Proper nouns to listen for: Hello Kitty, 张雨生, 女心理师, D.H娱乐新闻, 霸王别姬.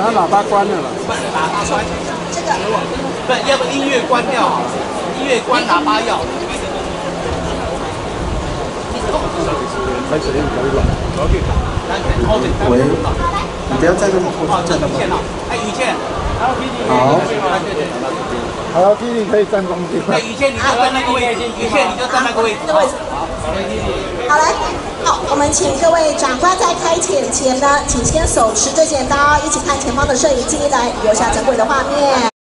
那喇叭关了啦。把喇叭关，这个不，要不音乐关掉好了，音乐关喇叭要。喂，你不要再那么过分了嘛。哎，于健。好。Hello Kitty 可以站中间。哎，于健，你就站那个位置。于健，你就站那个位置。好来，好，我们请各位长官在开剪前呢，请先手持着剪刀，一起看前方的摄影机来留下珍贵的画面。